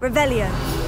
Revelio.